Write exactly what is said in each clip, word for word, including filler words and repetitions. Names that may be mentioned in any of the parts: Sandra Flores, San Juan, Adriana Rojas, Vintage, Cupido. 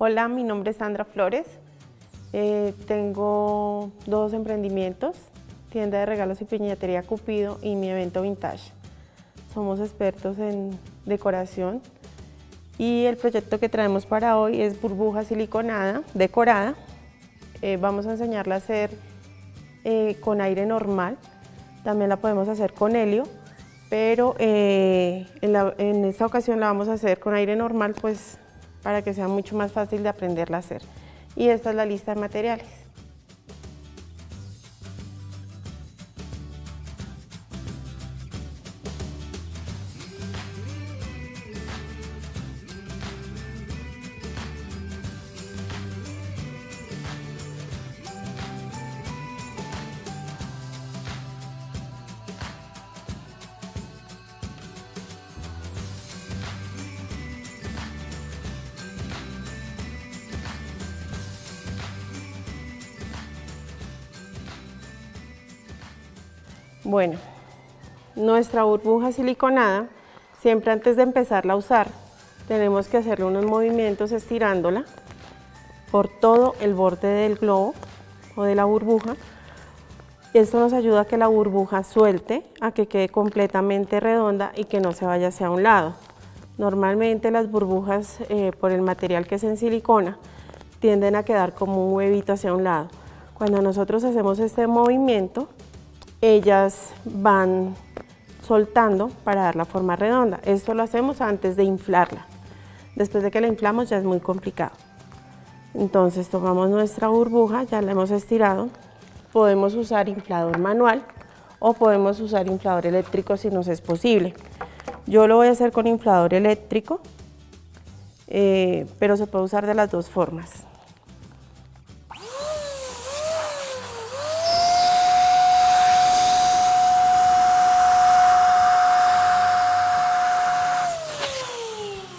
Hola, mi nombre es Sandra Flores, eh, tengo dos emprendimientos, tienda de regalos y piñatería Cupido y mi evento Vintage. Somos expertos en decoración y el proyecto que traemos para hoy es burbuja siliconada, decorada. Eh, vamos a enseñarla a hacer eh, con aire normal, también la podemos hacer con helio, pero eh, en, la, en esta ocasión la vamos a hacer con aire normal, pues, para que sea mucho más fácil de aprenderla a hacer. Y esta es la lista de materiales. Bueno, nuestra burbuja siliconada, siempre antes de empezarla a usar, tenemos que hacerle unos movimientos estirándola por todo el borde del globo o de la burbuja. Esto nos ayuda a que la burbuja suelte, a que quede completamente redonda y que no se vaya hacia un lado. Normalmente las burbujas, eh, por el material que es en silicona, tienden a quedar como un huevito hacia un lado. Cuando nosotros hacemos este movimiento, ellas van soltando para dar la forma redonda. Esto lo hacemos antes de inflarla. Después de que la inflamos ya es muy complicado. Entonces tomamos nuestra burbuja, ya la hemos estirado. Podemos usar inflador manual o podemos usar inflador eléctrico si nos es posible. Yo lo voy a hacer con inflador eléctrico, eh, pero se puede usar de las dos formas.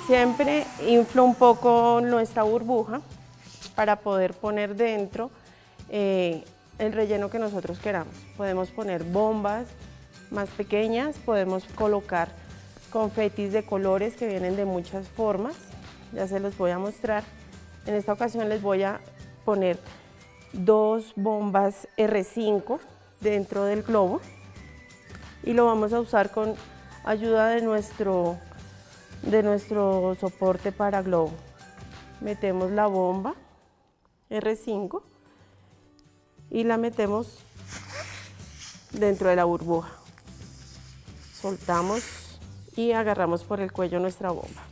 Siempre inflo un poco nuestra burbuja para poder poner dentro eh, el relleno que nosotros queramos. Podemos poner bombas más pequeñas, podemos colocar confetis de colores que vienen de muchas formas. Ya se los voy a mostrar. En esta ocasión les voy a poner dos bombas erre cinco dentro del globo y lo vamos a usar con ayuda de nuestro... de nuestro soporte para globo. Metemos la bomba erre cinco y la metemos dentro de la burbuja. Soltamos y agarramos por el cuello nuestra bomba.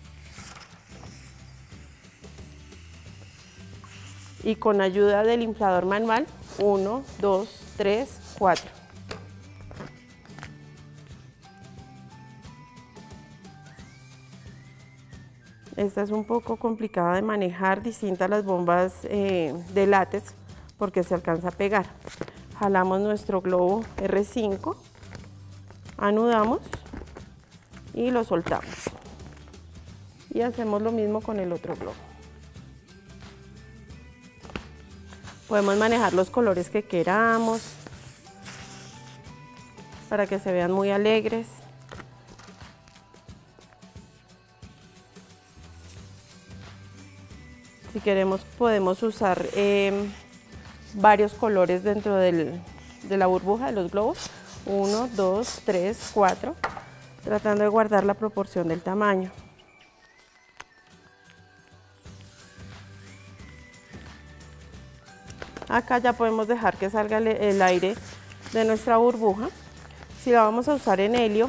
Y con ayuda del inflador manual, uno, dos, tres, cuatro. Esta es un poco complicada de manejar, distinta a las bombas eh, de látex, porque se alcanza a pegar. Jalamos nuestro globo erre cinco, anudamos y lo soltamos. Y hacemos lo mismo con el otro globo. Podemos manejar los colores que queramos, para que se vean muy alegres. Si queremos podemos usar eh, varios colores dentro del, de la burbuja de los globos, uno, dos, tres, cuatro, tratando de guardar la proporción del tamaño. Acá ya podemos dejar que salga el, el aire de nuestra burbuja. Si la vamos a usar en helio,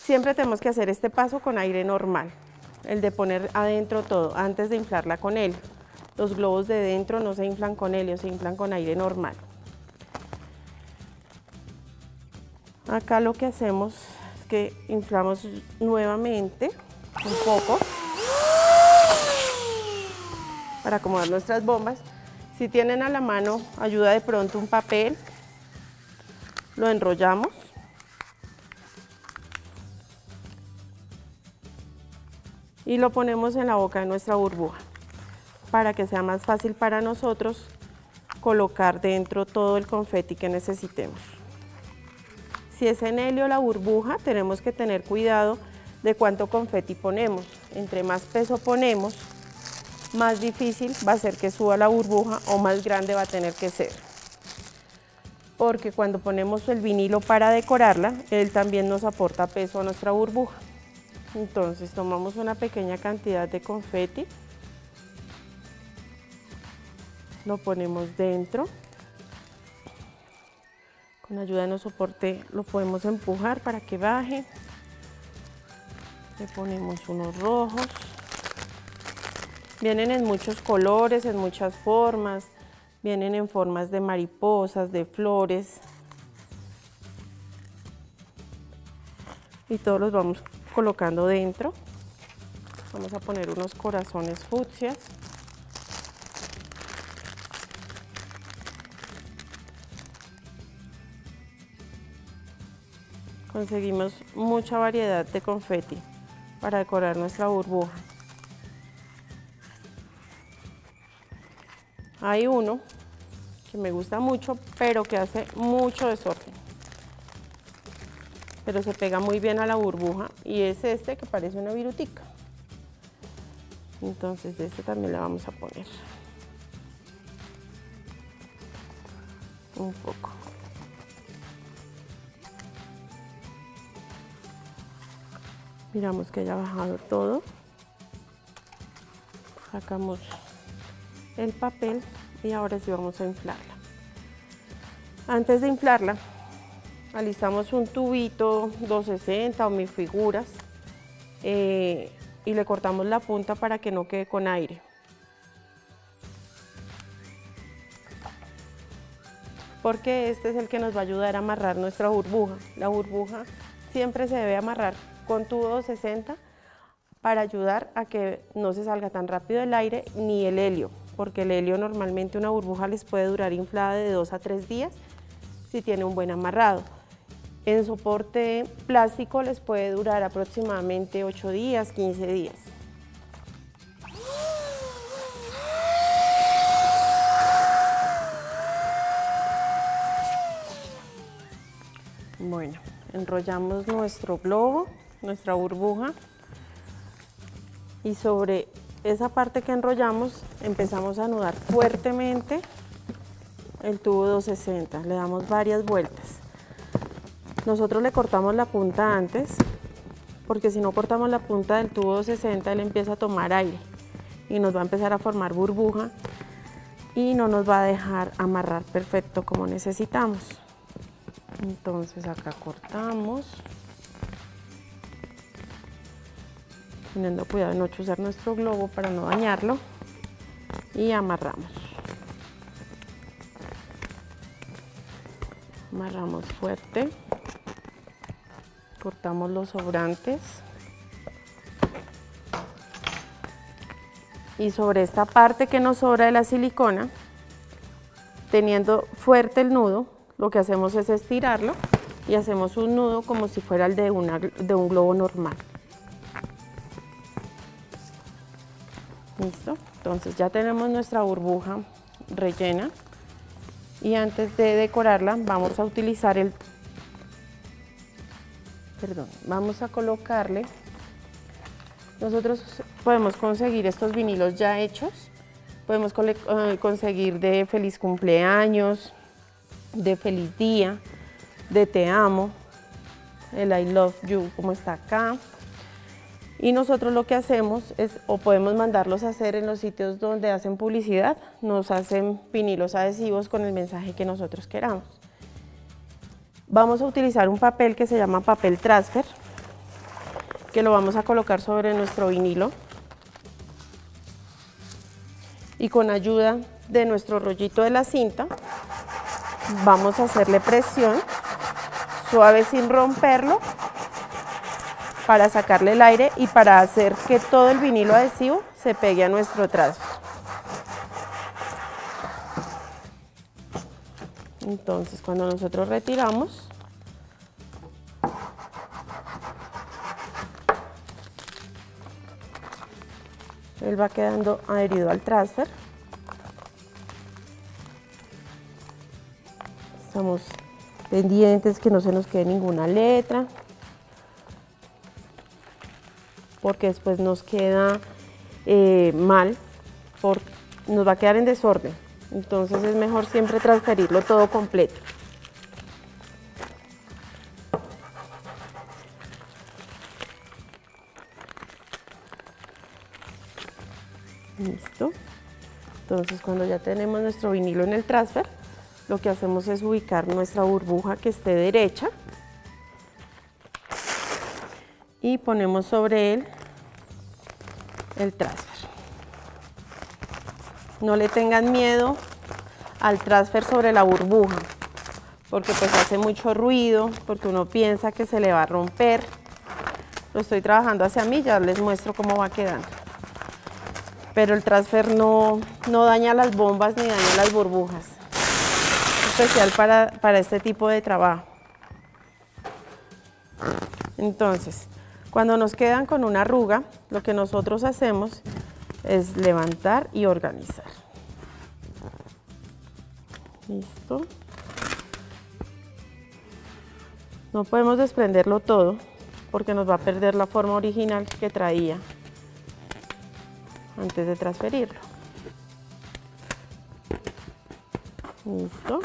siempre tenemos que hacer este paso con aire normal. El de poner adentro todo, antes de inflarla con helio. Los globos de dentro no se inflan con helio, se inflan con aire normal. Acá lo que hacemos es que inflamos nuevamente un poco para acomodar nuestras bombas. Si tienen a la mano, ayuda de pronto un papel, lo enrollamos. Y lo ponemos en la boca de nuestra burbuja para que sea más fácil para nosotros colocar dentro todo el confeti que necesitemos. Si es en helio la burbuja, tenemos que tener cuidado de cuánto confeti ponemos. Entre más peso ponemos, más difícil va a ser que suba la burbuja o más grande va a tener que ser. Porque cuando ponemos el vinilo para decorarla, él también nos aporta peso a nuestra burbuja. Entonces tomamos una pequeña cantidad de confeti, lo ponemos dentro, con ayuda de nuestro soporte lo podemos empujar para que baje, le ponemos unos rojos, vienen en muchos colores, en muchas formas, vienen en formas de mariposas, de flores y todos los vamos colocando dentro. Vamos a poner unos corazones fucsias. Conseguimos mucha variedad de confeti para decorar nuestra burbuja. Hay uno que me gusta mucho, pero que hace mucho desorden. Pero se pega muy bien a la burbuja y es este que parece una virutica. Entonces de este también la vamos a poner. Un poco. Miramos que haya bajado todo, sacamos el papel y ahora sí vamos a inflarla. Antes de inflarla, alistamos un tubito doscientos sesenta o mil figuras eh, y le cortamos la punta para que no quede con aire. Porque este es el que nos va a ayudar a amarrar nuestra burbuja. La burbuja siempre se debe amarrar con tubo doscientos sesenta para ayudar a que no se salga tan rápido el aire ni el helio, porque el helio normalmente una burbuja les puede durar inflada de dos a tres días si tiene un buen amarrado. En soporte plástico les puede durar aproximadamente ocho días, quince días. Bueno, enrollamos nuestro globo, nuestra burbuja, y sobre esa parte que enrollamos empezamos a anudar fuertemente el tubo doscientos sesenta, le damos varias vueltas. Nosotros le cortamos la punta antes, porque si no cortamos la punta del tubo doscientos sesenta, él empieza a tomar aire y nos va a empezar a formar burbuja y no nos va a dejar amarrar perfecto como necesitamos. Entonces acá cortamos, teniendo cuidado de no chuzar nuestro globo para no dañarlo, y amarramos. Amarramos fuerte, cortamos los sobrantes y sobre esta parte que nos sobra de la silicona, teniendo fuerte el nudo, lo que hacemos es estirarlo y hacemos un nudo como si fuera el de, una, de un globo normal. Listo, entonces ya tenemos nuestra burbuja rellena y antes de decorarla vamos a utilizar el, perdón, vamos a colocarle, nosotros podemos conseguir estos vinilos ya hechos, podemos conseguir de feliz cumpleaños, de feliz día, de te amo, el I love you como está acá. Y nosotros lo que hacemos es, o podemos mandarlos a hacer en los sitios donde hacen publicidad, nos hacen vinilos adhesivos con el mensaje que nosotros queramos. Vamos a utilizar un papel que se llama papel transfer, que lo vamos a colocar sobre nuestro vinilo. Y con ayuda de nuestro rollito de la cinta, vamos a hacerle presión, suave sin romperlo, para sacarle el aire y para hacer que todo el vinilo adhesivo se pegue a nuestro trazo. Entonces cuando nosotros retiramos, él va quedando adherido al transfer. Estamos pendientes que no se nos quede ninguna letra, porque después nos queda eh, mal por, nos va a quedar en desorden. Entonces es mejor siempre transferirlo todo completo. Listo. Entonces cuando ya tenemos nuestro vinilo en el transfer, lo que hacemos es ubicar nuestra burbuja que esté derecha y ponemos sobre él el transfer. No le tengan miedo al transfer sobre la burbuja, porque pues hace mucho ruido, porque uno piensa que se le va a romper. Lo estoy trabajando hacia mí, ya les muestro cómo va quedando. Pero el transfer no, no daña las bombas ni daña las burbujas. Especial para, para este tipo de trabajo. Entonces, cuando nos quedan con una arruga, lo que nosotros hacemos es levantar y organizar. Listo. No podemos desprenderlo todo porque nos va a perder la forma original que traía antes de transferirlo. Listo.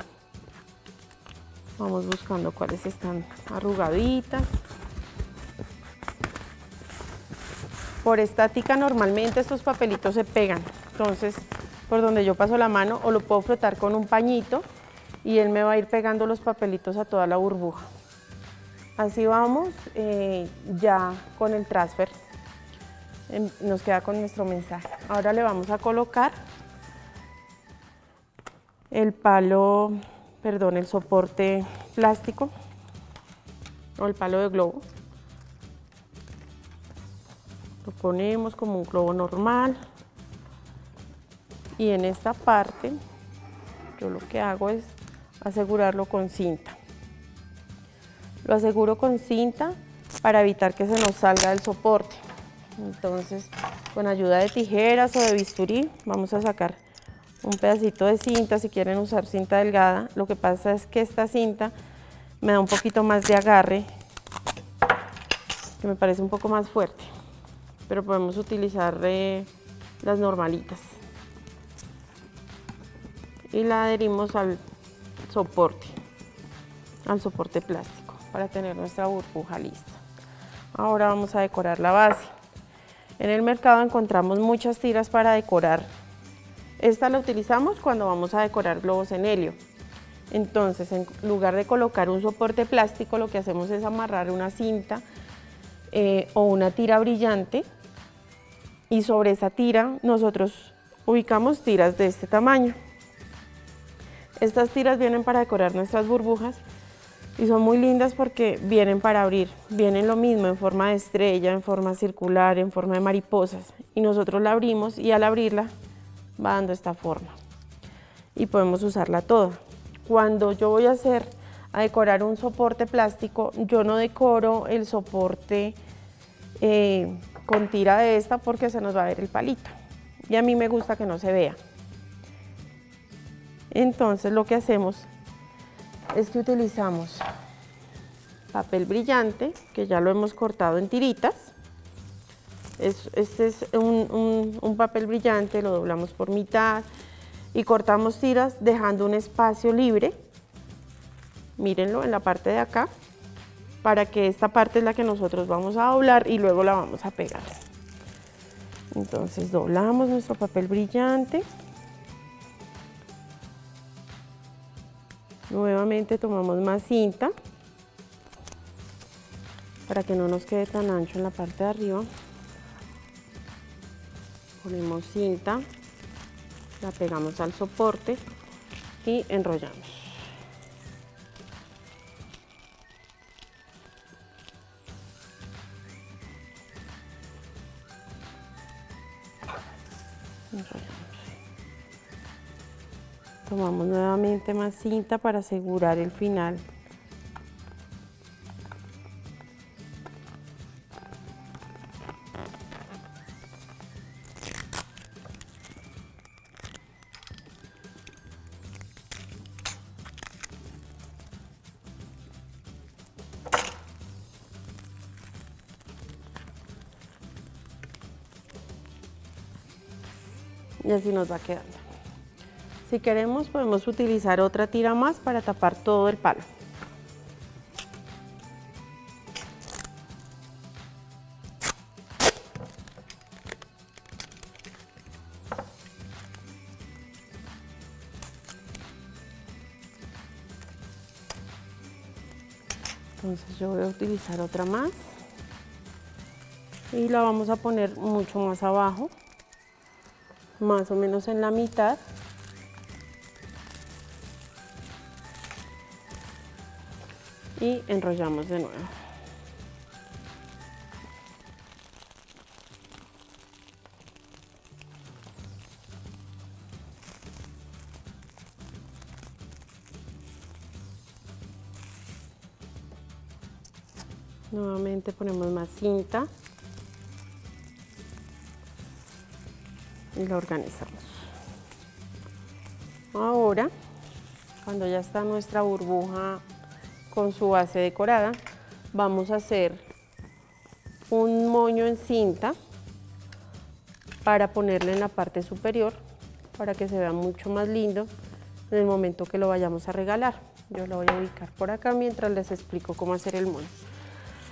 Vamos buscando cuáles están arrugaditas. Por estática normalmente estos papelitos se pegan, entonces por donde yo paso la mano o lo puedo frotar con un pañito y él me va a ir pegando los papelitos a toda la burbuja. Así vamos, eh, ya con el transfer nos queda con nuestro mensaje. Ahora le vamos a colocar el palo, perdón, el soporte plástico o el palo de globo. Lo ponemos como un globo normal y en esta parte yo lo que hago es asegurarlo con cinta. Lo aseguro con cinta para evitar que se nos salga del soporte. Entonces, con ayuda de tijeras o de bisturí, vamos a sacar un pedacito de cinta. Si quieren usar cinta delgada, lo que pasa es que esta cinta me da un poquito más de agarre, que me parece un poco más fuerte, pero podemos utilizar eh, las normalitas. Y la adherimos al soporte, al soporte plástico, para tener nuestra burbuja lista. Ahora vamos a decorar la base. En el mercado encontramos muchas tiras para decorar. Esta la utilizamos cuando vamos a decorar globos en helio. Entonces, en lugar de colocar un soporte plástico, lo que hacemos es amarrar una cinta eh, o una tira brillante, y sobre esa tira nosotros ubicamos tiras de este tamaño. Estas tiras vienen para decorar nuestras burbujas y son muy lindas porque vienen para abrir, vienen lo mismo en forma de estrella, en forma circular, en forma de mariposas, y nosotros la abrimos y al abrirla va dando esta forma y podemos usarla toda. Cuando yo voy a hacer, a decorar un soporte plástico, yo no decoro el soporte eh, con tira de esta porque se nos va a ver el palito y a mí me gusta que no se vea. Entonces lo que hacemos es que utilizamos papel brillante, que ya lo hemos cortado en tiritas. Es, este es un, un, un papel brillante, lo doblamos por mitad y cortamos tiras dejando un espacio libre, mírenlo en la parte de acá, para que esta parte es la que nosotros vamos a doblar y luego la vamos a pegar. Entonces doblamos nuestro papel brillante. Nuevamente tomamos más cinta para que no nos quede tan ancho en la parte de arriba. Ponemos cinta, la pegamos al soporte y enrollamos. Enrollamos. Tomamos nuevamente más cinta para asegurar el final. y así nos va quedando. Si queremos, podemos utilizar otra tira más para tapar todo el palo. Entonces yo voy a utilizar otra más y la vamos a poner mucho más abajo, más o menos en la mitad. Y enrollamos de nuevo. Nuevamente ponemos más cinta y la organizamos. Ahora, cuando ya está nuestra burbuja con su base decorada, vamos a hacer un moño en cinta para ponerle en la parte superior para que se vea mucho más lindo en el momento que lo vayamos a regalar. Yo lo voy a ubicar por acá mientras les explico cómo hacer el moño.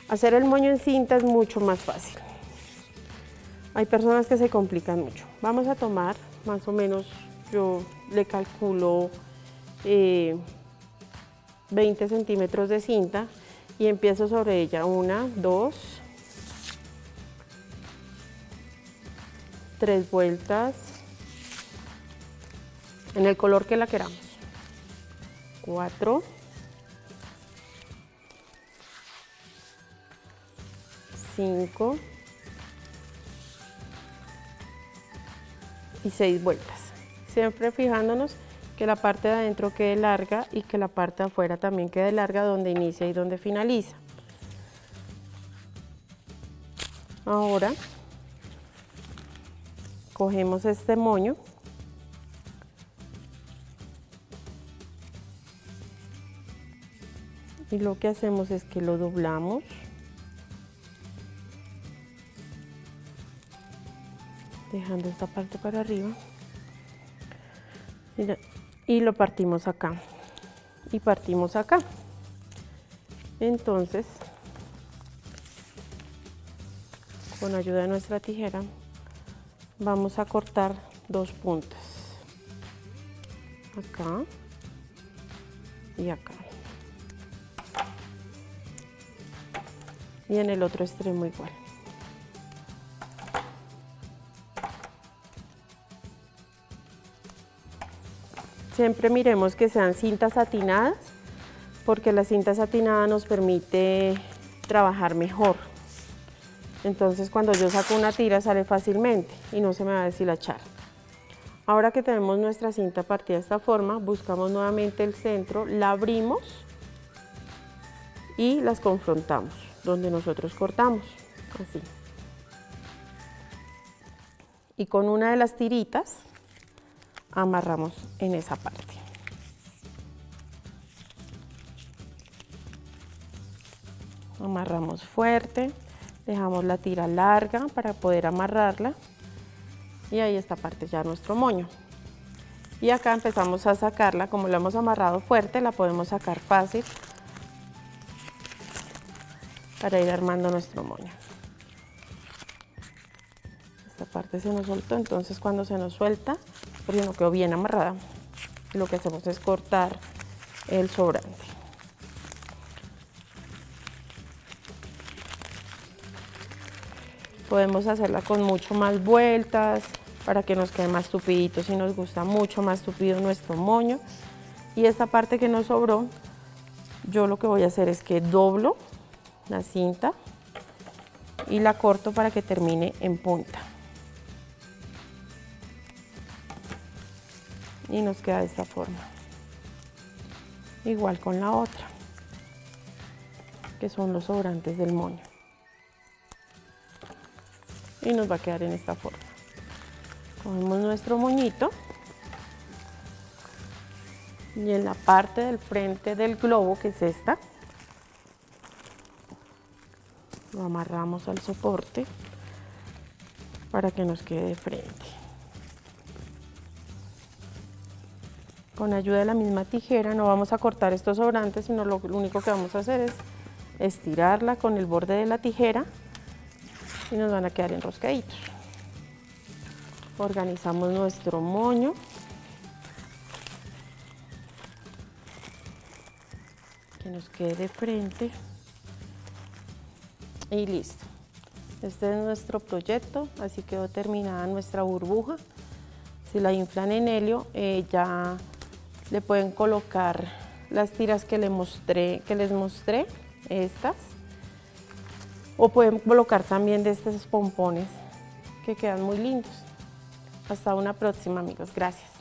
Hacer el moño en cinta es mucho más fácil. Hay personas que se complican mucho. Vamos a tomar más o menos, yo le calculo eh, veinte centímetros de cinta y empiezo sobre ella una, dos, tres vueltas en el color que la queramos, cuatro, cinco y seis vueltas, siempre fijándonos que la parte de adentro quede larga y que la parte de afuera también quede larga donde inicia y donde finaliza. Ahora cogemos este moño y lo que hacemos es que lo doblamos. Dejando esta parte para arriba y lo partimos acá y partimos acá. Entonces, con ayuda de nuestra tijera vamos a cortar dos puntas, acá y acá, y en el otro extremo igual. Siempre miremos que sean cintas atinadas, porque la cinta satinada nos permite trabajar mejor. Entonces cuando yo saco una tira sale fácilmente y no se me va a deshilachar. Ahora que tenemos nuestra cinta partida de esta forma, buscamos nuevamente el centro, la abrimos y las confrontamos donde nosotros cortamos, así. Y con una de las tiritas amarramos en esa parte. Amarramos fuerte, dejamos la tira larga para poder amarrarla y ahí está parte ya nuestro moño. Y acá empezamos a sacarla, como la hemos amarrado fuerte, la podemos sacar fácil para ir armando nuestro moño. Esta parte se nos soltó, entonces cuando se nos suelta, porque no quedó bien amarrada, lo que hacemos es cortar el sobrante. Podemos hacerla con mucho más vueltas para que nos quede más tupidito, si nos gusta mucho más tupido nuestro moño. Y esta parte que nos sobró, yo lo que voy a hacer es que doblo la cinta y la corto para que termine en punta. Y nos queda de esta forma, igual con la otra, que son los sobrantes del moño, y nos va a quedar en esta forma. Cogemos nuestro moñito y en la parte del frente del globo, que es esta, lo amarramos al soporte para que nos quede de frente. con ayuda de la misma tijera no vamos a cortar estos sobrantes, sino lo único que vamos a hacer es estirarla con el borde de la tijera y nos van a quedar enroscaditos. Organizamos nuestro moño. Que nos quede de frente. Y listo. Este es nuestro proyecto, así quedó terminada nuestra burbuja. Si la inflan en helio, eh, ya le pueden colocar las tiras que, le mostré, que les mostré, estas. O pueden colocar también de estos pompones, que quedan muy lindos. Hasta una próxima, amigos. Gracias.